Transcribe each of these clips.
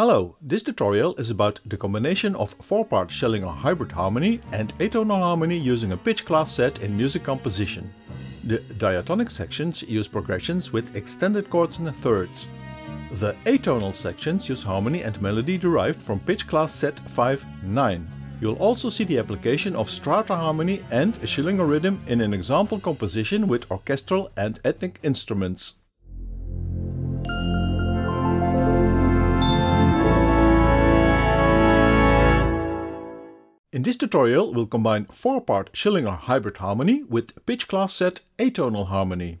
Hello, this tutorial is about the combination of 4-part Schillinger Hybrid Harmony and atonal harmony using a pitch class set in music composition. The diatonic sections use progressions with extended chords and thirds. The atonal sections use harmony and melody derived from pitch class set 5-9. You'll also see the application of strata harmony and a Schillinger rhythm in an example composition with orchestral and ethnic instruments. In this tutorial, we'll combine 4-part Schillinger Hybrid Harmony with pitch class set atonal harmony.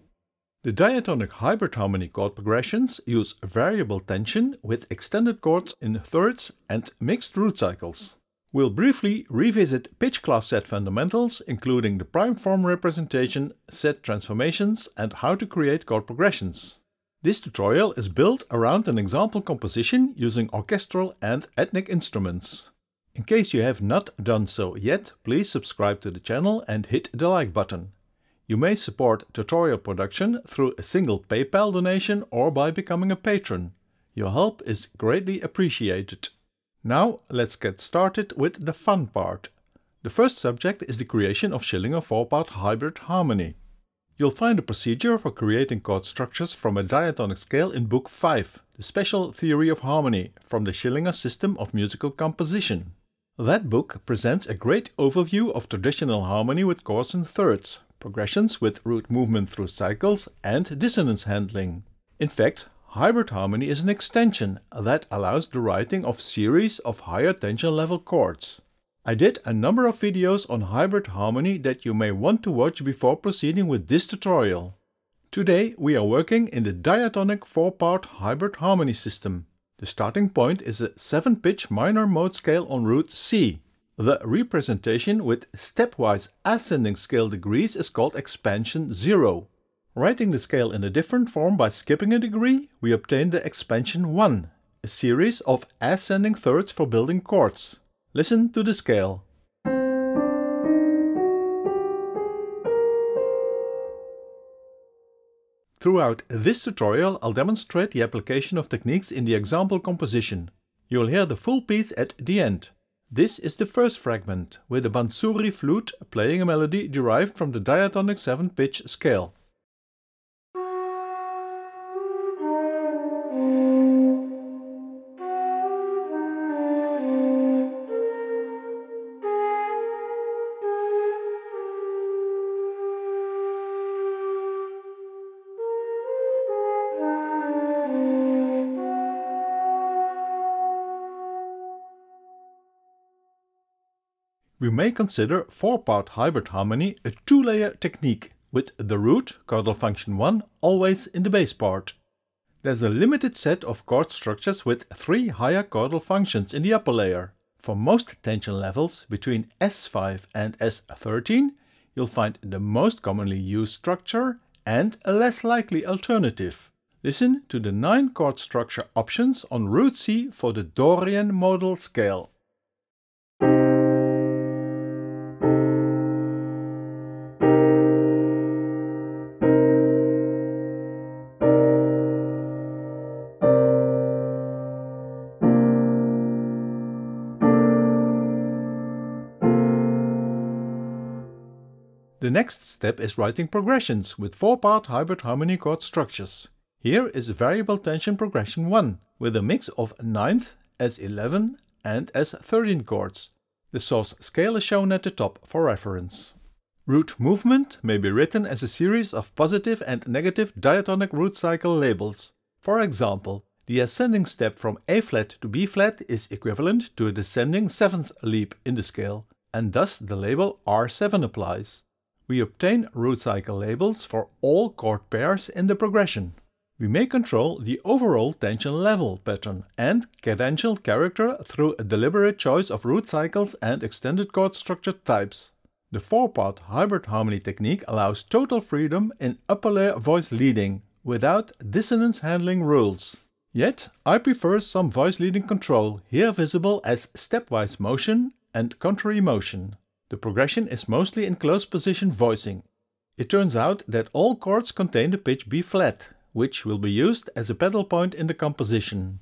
The diatonic hybrid harmony chord progressions use variable tension with extended chords in thirds and mixed root cycles. We'll briefly revisit pitch class set fundamentals, including the prime form representation, set transformations, and how to create chord progressions. This tutorial is built around an example composition using orchestral and ethnic instruments. In case you have not done so yet, please subscribe to the channel and hit the like button. You may support tutorial production through a single PayPal donation or by becoming a patron. Your help is greatly appreciated. Now let's get started with the fun part. The first subject is the creation of Schillinger 4-part hybrid harmony. You'll find a procedure for creating chord structures from a diatonic scale in Book 5, The Special Theory of Harmony, from the Schillinger System of Musical Composition. That book presents a great overview of traditional harmony with chords and thirds, progressions with root movement through cycles, and dissonance handling. In fact, hybrid harmony is an extension that allows the writing of series of higher tension level chords. I did a number of videos on hybrid harmony that you may want to watch before proceeding with this tutorial. Today we are working in the diatonic 4-part hybrid harmony system. The starting point is a 7-pitch minor mode scale on root C. The representation with stepwise ascending scale degrees is called expansion 0. Writing the scale in a different form by skipping a degree, we obtain the expansion 1, a series of ascending thirds for building chords. Listen to the scale. Throughout this tutorial, I'll demonstrate the application of techniques in the example composition. You'll hear the full piece at the end. This is the first fragment, with the bansuri flute playing a melody derived from the diatonic 7-pitch scale. We may consider 4-part hybrid harmony a 2-layer technique, with the root, chordal function 1, always in the bass part. There's a limited set of chord structures with 3 higher chordal functions in the upper layer. For most tension levels, between S5 and S13, you'll find the most commonly used structure and a less likely alternative. Listen to the 9 chord structure options on root C for the Dorian modal scale. The next step is writing progressions with 4-part hybrid harmony chord structures. Here is variable tension progression 1, with a mix of 9th, S11 and S13 chords. The source scale is shown at the top for reference. Root movement may be written as a series of positive and negative diatonic root cycle labels. For example, the ascending step from A-flat to B-flat is equivalent to a descending 7th leap in the scale, and thus the label R7 applies. We obtain root cycle labels for all chord pairs in the progression. We may control the overall tension level pattern and cadential character through a deliberate choice of root cycles and extended chord structure types. The 4-part hybrid harmony technique allows total freedom in upper layer voice leading, without dissonance handling rules. Yet, I prefer some voice leading control, here visible as stepwise motion and contrary motion. The progression is mostly in closed position voicing. It turns out that all chords contain the pitch B-flat, which will be used as a pedal point in the composition.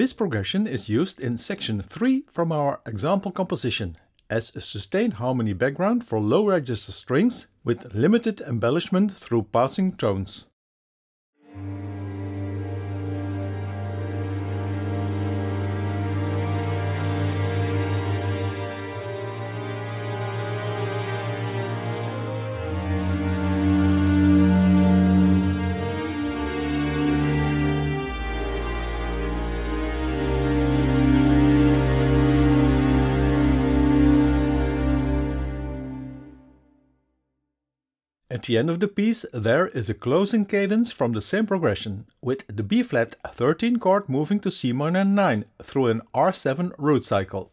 This progression is used in section 3 from our example composition as a sustained harmony background for low register strings with limited embellishment through passing tones. At the end of the piece there is a closing cadence from the same progression, with the B-flat 13 chord moving to C minor 9 through an R7 root cycle.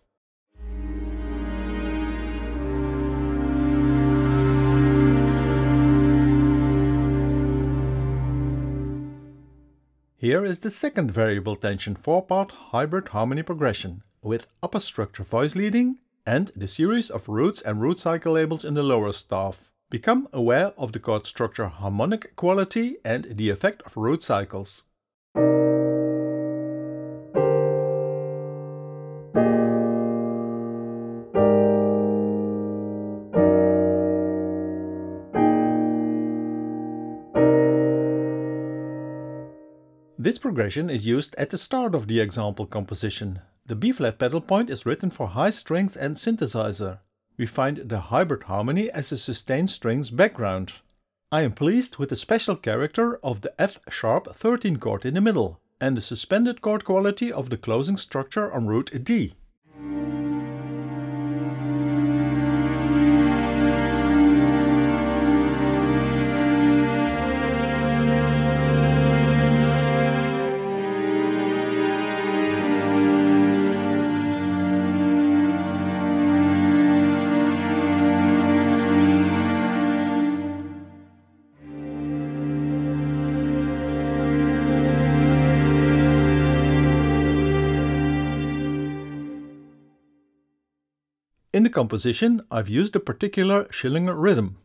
Here is the second variable tension 4-part hybrid harmony progression, with upper structure voice leading and the series of roots and root cycle labels in the lower staff. Become aware of the chord structure harmonic quality and the effect of root cycles. This progression is used at the start of the example composition. The B-flat pedal point is written for high strings and synthesizer. We find the hybrid harmony as a sustained strings background. I am pleased with the special character of the F-sharp 13 chord in the middle and the suspended chord quality of the closing structure on root D. In the composition, I've used a particular Schillinger rhythm.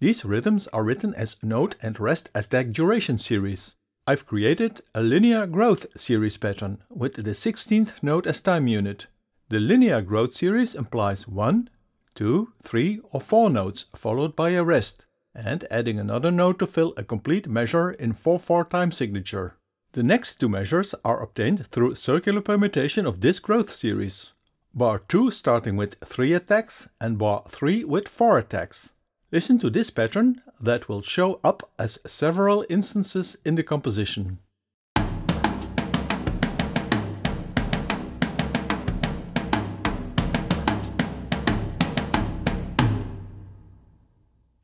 These rhythms are written as note and rest attack duration series. I've created a linear growth series pattern with the 16th note as time unit. The linear growth series implies 1, 2, 3 or 4 notes followed by a rest and adding another note to fill a complete measure in 4/4 time signature. The next two measures are obtained through circular permutation of this growth series. Bar 2 starting with 3 attacks and bar 3 with 4 attacks. Listen to this pattern that will show up as several instances in the composition.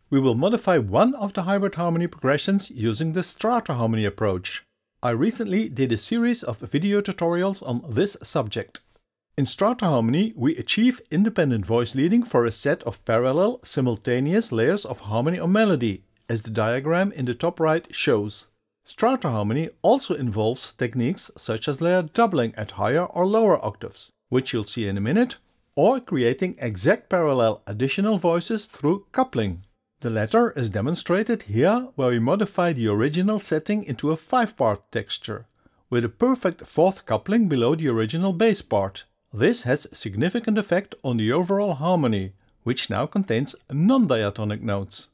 We will modify one of the hybrid harmony progressions using the strata harmony approach. I recently did a series of video tutorials on this subject. In strata harmony, we achieve independent voice leading for a set of parallel, simultaneous layers of harmony or melody, as the diagram in the top right shows. Strata harmony also involves techniques such as layer doubling at higher or lower octaves, which you'll see in a minute, or creating exact parallel additional voices through coupling. The latter is demonstrated here, where we modify the original setting into a 5-part texture, with a perfect fourth coupling below the original bass part. This has significant effect on the overall harmony, which now contains non-diatonic notes.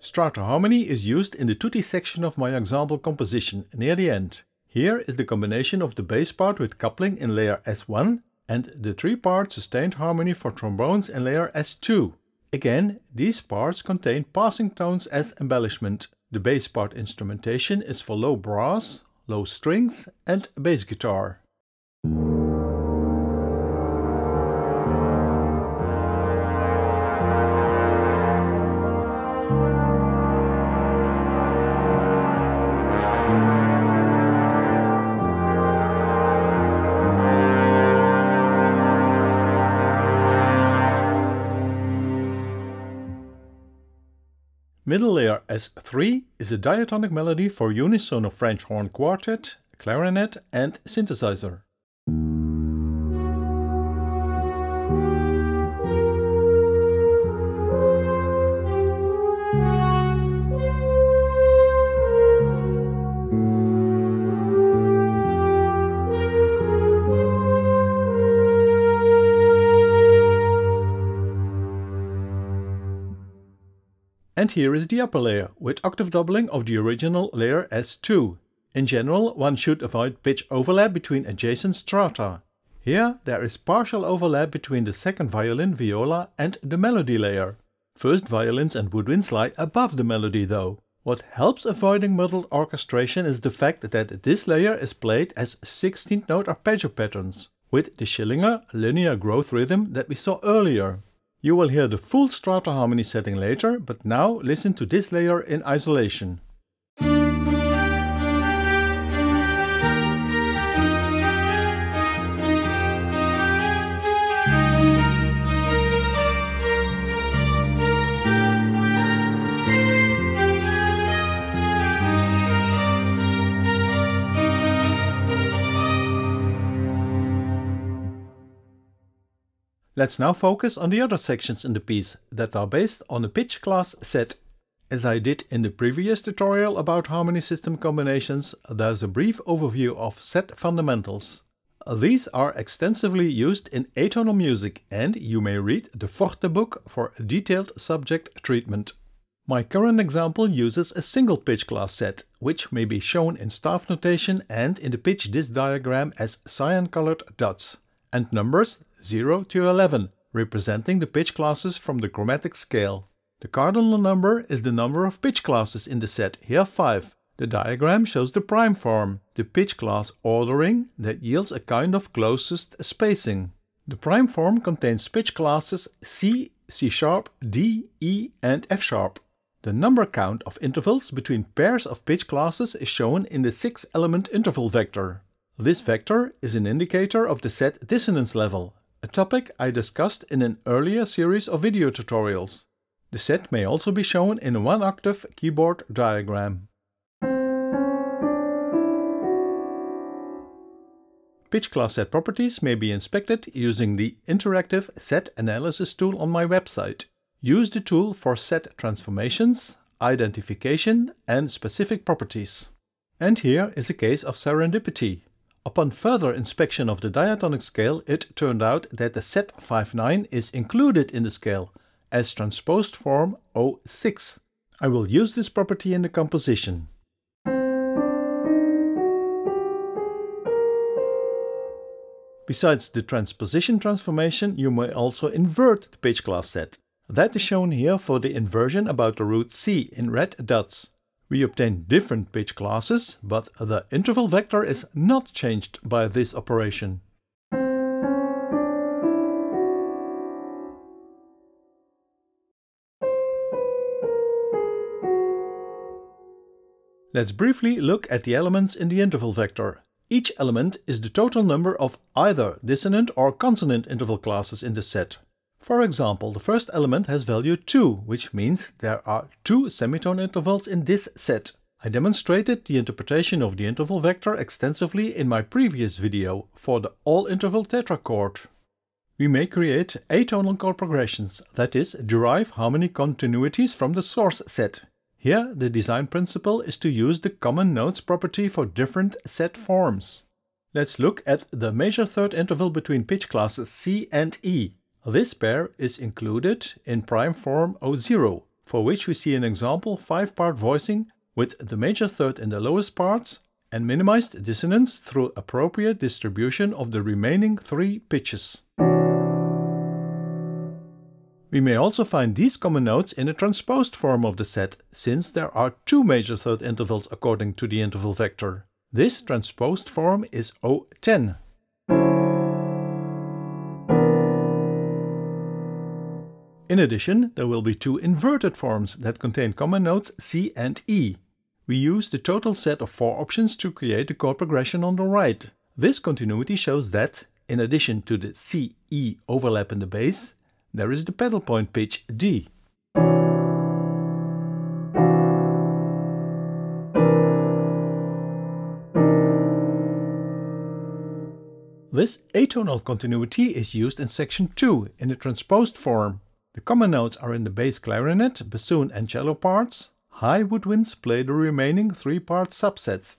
Strata harmony is used in the tutti section of my example composition, near the end. Here is the combination of the bass part with coupling in layer S1 and the 3-part sustained harmony for trombones in layer S2. Again, these parts contain passing tones as embellishment. The bass part instrumentation is for low brass, low strings and bass guitar. Middle layer S3 is a diatonic melody for unisono French horn quartet, clarinet and synthesizer. And here is the upper layer, with octave doubling of the original layer S2. In general, one should avoid pitch overlap between adjacent strata. Here, there is partial overlap between the second violin, viola and the melody layer. First violins and woodwinds lie above the melody though. What helps avoiding muddled orchestration is the fact that this layer is played as 16th note arpeggio patterns, with the Schillinger linear growth rhythm that we saw earlier. You will hear the full strata harmony setting later, but now listen to this layer in isolation. Let's now focus on the other sections in the piece that are based on the pitch class set. As I did in the previous tutorial about harmony system combinations, there's a brief overview of set fundamentals. These are extensively used in atonal music and you may read the Forte book for detailed subject treatment. My current example uses a single pitch class set, which may be shown in staff notation and in the pitch disc diagram as cyan-colored dots, and numbers 0 to 11, representing the pitch classes from the chromatic scale. The cardinal number is the number of pitch classes in the set, here 5. The diagram shows the prime form, the pitch class ordering that yields a kind of closest spacing. The prime form contains pitch classes C, C-sharp, D, E and F-sharp. The number count of intervals between pairs of pitch classes is shown in the 6-element interval vector. This vector is an indicator of the set dissonance level, a topic I discussed in an earlier series of video tutorials. The set may also be shown in a 1-octave keyboard diagram. Pitch class set properties may be inspected using the interactive set analysis tool on my website. Use the tool for set transformations, identification and specific properties. And here is a case of serendipity. Upon further inspection of the diatonic scale, it turned out that the set 5-9 is included in the scale, as transposed form 06. I will use this property in the composition. Besides the transposition transformation, you may also invert the pitch class set. That is shown here for the inversion about the root C in red dots. We obtain different pitch classes, but the interval vector is not changed by this operation. Let's briefly look at the elements in the interval vector. Each element is the total number of either dissonant or consonant interval classes in the set. For example, the first element has value 2, which means there are 2 semitone intervals in this set. I demonstrated the interpretation of the interval vector extensively in my previous video for the all-interval tetrachord. We may create atonal chord progressions, that is, derive harmony continuities from the source set. Here the design principle is to use the common notes property for different set forms. Let's look at the major third interval between pitch classes C and E. This pair is included in prime form 00, for which we see an example 5-part voicing with the major third in the lowest parts and minimized dissonance through appropriate distribution of the remaining 3 pitches. We may also find these common notes in a transposed form of the set, since there are 2 major third intervals according to the interval vector. This transposed form is 010. In addition, there will be 2 inverted forms that contain common notes C and E. We use the total set of 4 options to create the chord progression on the right. This continuity shows that, in addition to the C-E overlap in the bass, there is the pedal point pitch D. This atonal continuity is used in section 2 in the transposed form. The common notes are in the bass clarinet, bassoon and cello parts. High woodwinds play the remaining 3-part subsets.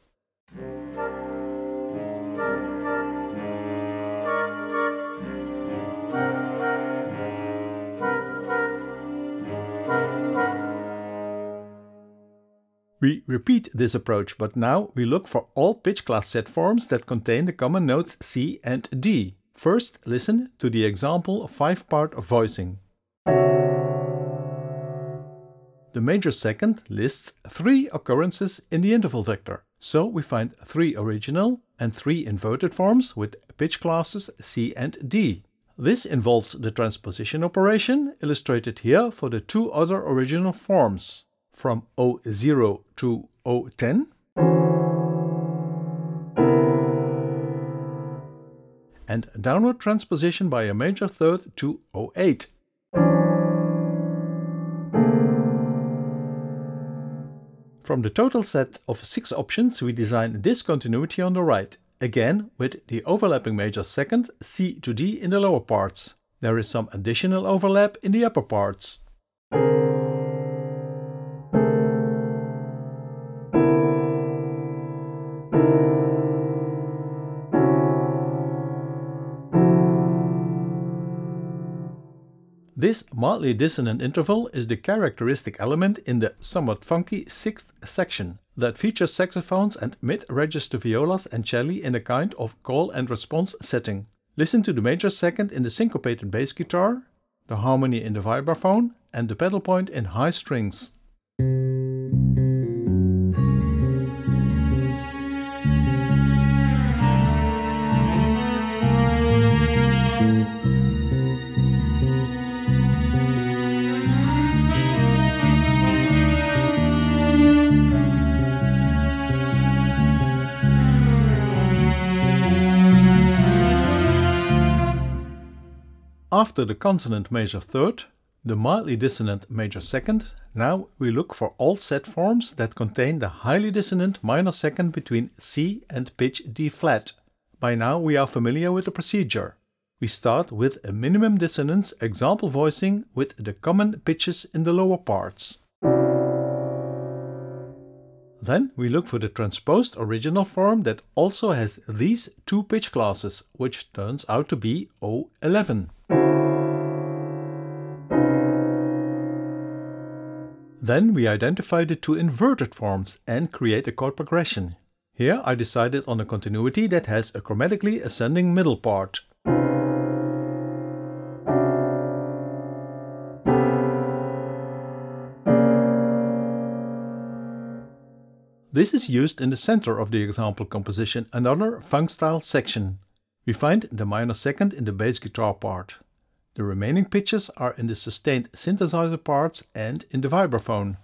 We repeat this approach, but now we look for all pitch class set forms that contain the common notes C and D. First, listen to the example of 5-part voicing. The major second lists 3 occurrences in the interval vector, so we find 3 original and 3 inverted forms with pitch classes C and D. This involves the transposition operation, illustrated here for the 2 other original forms, from O0 to O10, and downward transposition by a major third to O8. From the total set of 6 options we design this continuity on the right, again with the overlapping major second C to D in the lower parts. There is some additional overlap in the upper parts. This mildly dissonant interval is the characteristic element in the somewhat funky 6th section that features saxophones and mid-register violas and celli in a kind of call and response setting. Listen to the major second in the syncopated bass guitar, the harmony in the vibraphone, and the pedal point in high strings. After the consonant major third, the mildly dissonant major second, now we look for all set forms that contain the highly dissonant minor second between C and pitch D flat. By now we are familiar with the procedure. We start with a minimum dissonance example voicing with the common pitches in the lower parts. Then we look for the transposed original form that also has these 2 pitch classes, which turns out to be O11. Then we identify the 2 inverted forms and create a chord progression. Here I decided on a continuity that has a chromatically ascending middle part. This is used in the center of the example composition, another funk-style section. We find the minor second in the bass guitar part. The remaining pitches are in the sustained synthesizer parts and in the vibraphone.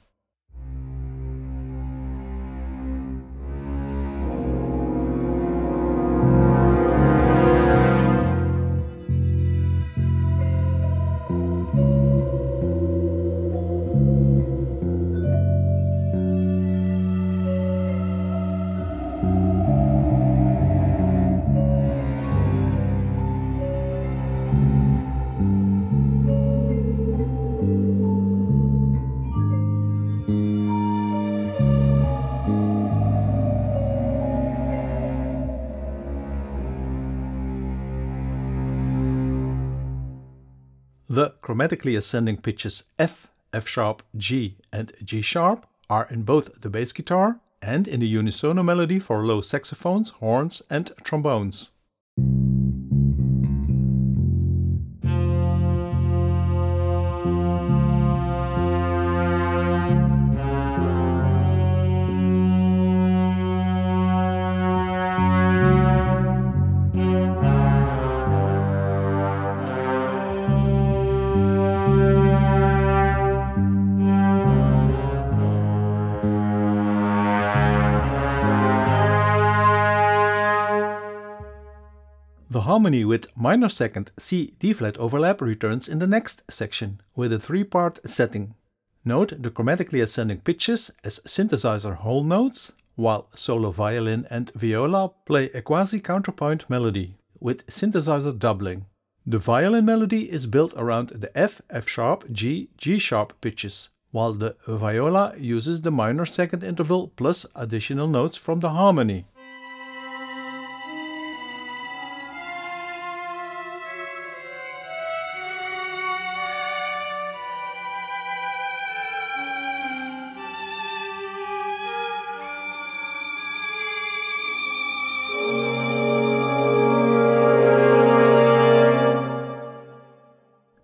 The chromatically ascending pitches F, F-sharp, G and G-sharp are in both the bass guitar and in the unisono melody for low saxophones, horns and trombones. The harmony with minor second C D-flat overlap returns in the next section, with a 3-part setting. Note the chromatically ascending pitches as synthesizer whole notes, while solo violin and viola play a quasi-counterpoint melody, with synthesizer doubling. The violin melody is built around the F, F-sharp, G, G-sharp pitches, while the viola uses the minor second interval plus additional notes from the harmony.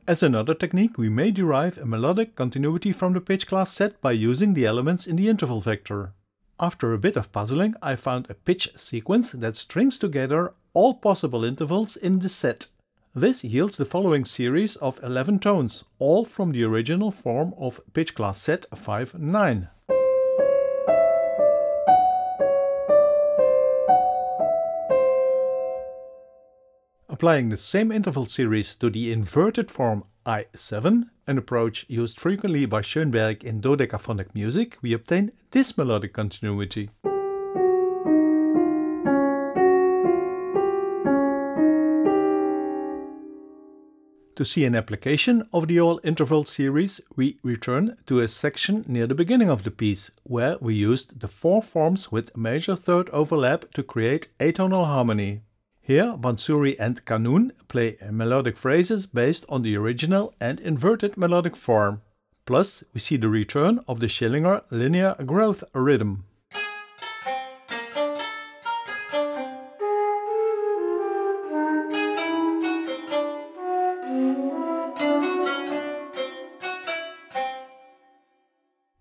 As another technique, we may derive a melodic continuity from the pitch class set by using the elements in the interval vector. After a bit of puzzling, I found a pitch sequence that strings together all possible intervals in the set. This yields the following series of 11 tones, all from the original form of pitch class set 5-9. Applying the same interval series to the inverted form I7, an approach used frequently by Schoenberg in dodecaphonic music, we obtain this melodic continuity. To see an application of the whole interval series, we return to a section near the beginning of the piece, where we used the four forms with major third overlap to create atonal harmony. Here, Bansuri and Kanun play melodic phrases based on the original and inverted melodic form. Plus, we see the return of the Schillinger linear growth rhythm.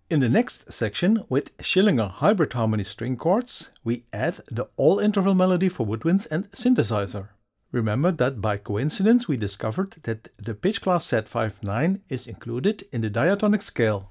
In the next section, with Schillinger Hybrid Harmony string chords, we add the all-interval melody for woodwinds and synthesizer. Remember that by coincidence we discovered that the pitch class set 5-9 is included in the diatonic scale.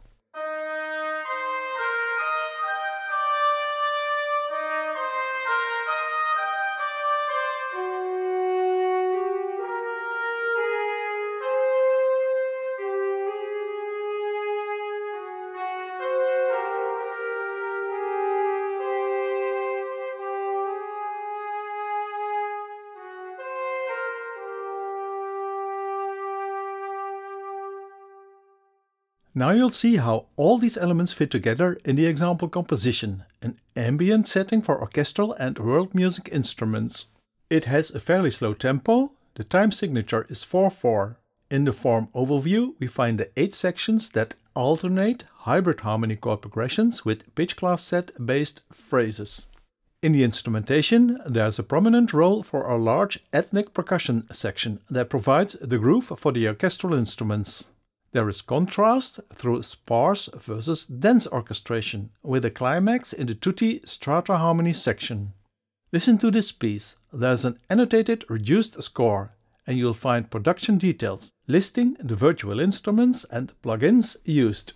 Now you'll see how all these elements fit together in the example composition, an ambient setting for orchestral and world music instruments. It has a fairly slow tempo, the time signature is 4-4. In the form overview we find the 8 sections that alternate hybrid harmony chord progressions with pitch class set based phrases. In the instrumentation, there's a prominent role for our large ethnic percussion section that provides the groove for the orchestral instruments. There is contrast through sparse versus dense orchestration, with a climax in the tutti strata harmony section. Listen to this piece. There's an annotated reduced score, and you'll find production details listing the virtual instruments and plugins used.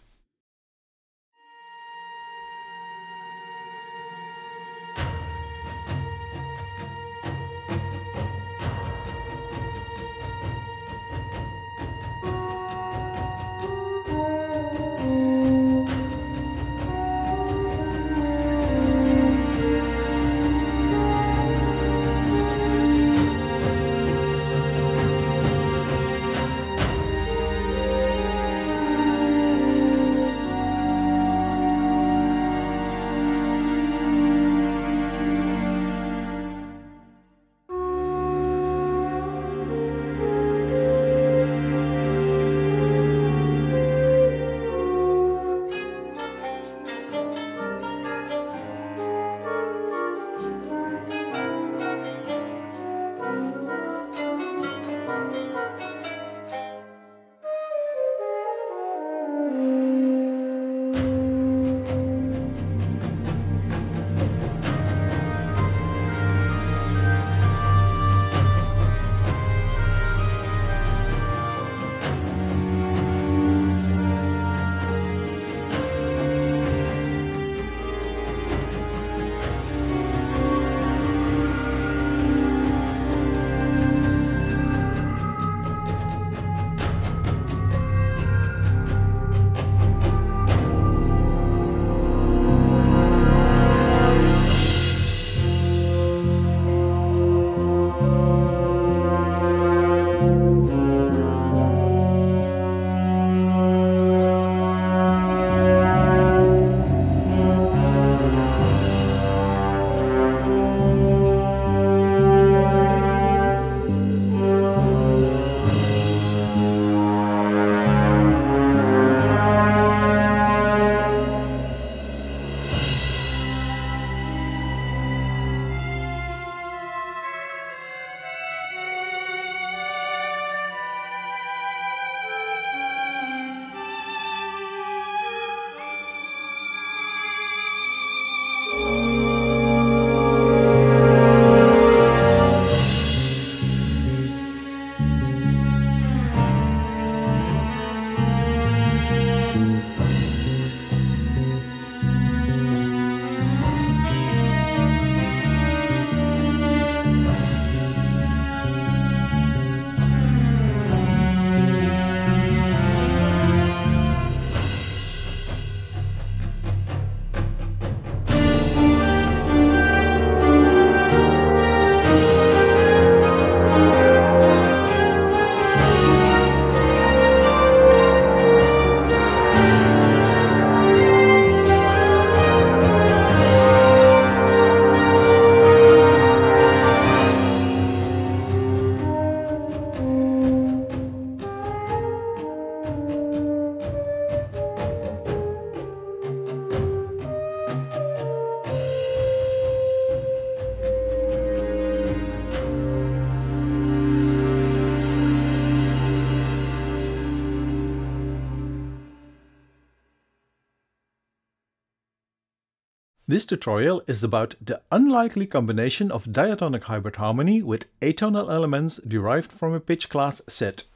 This tutorial is about the unlikely combination of diatonic hybrid harmony with atonal elements derived from a pitch class set.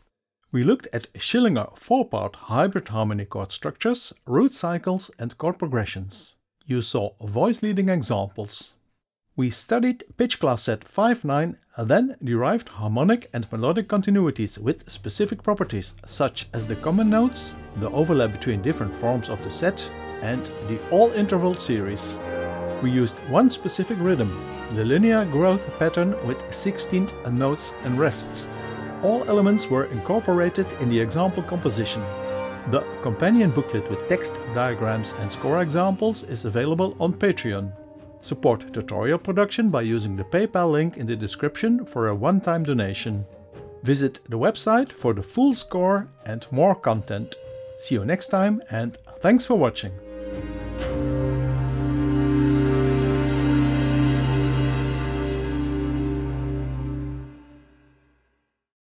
We looked at Schillinger 4-part hybrid harmony chord structures, root cycles and chord progressions. You saw voice-leading examples. We studied pitch class set 5-9 and then derived harmonic and melodic continuities with specific properties such as the common notes, the overlap between different forms of the set, and the all-interval series. We used one specific rhythm, the linear growth pattern with 16th notes and rests. All elements were incorporated in the example composition. The companion booklet with text, diagrams and score examples is available on Patreon. Support tutorial production by using the PayPal link in the description for a one-time donation. Visit the website for the full score and more content. See you next time and thanks for watching.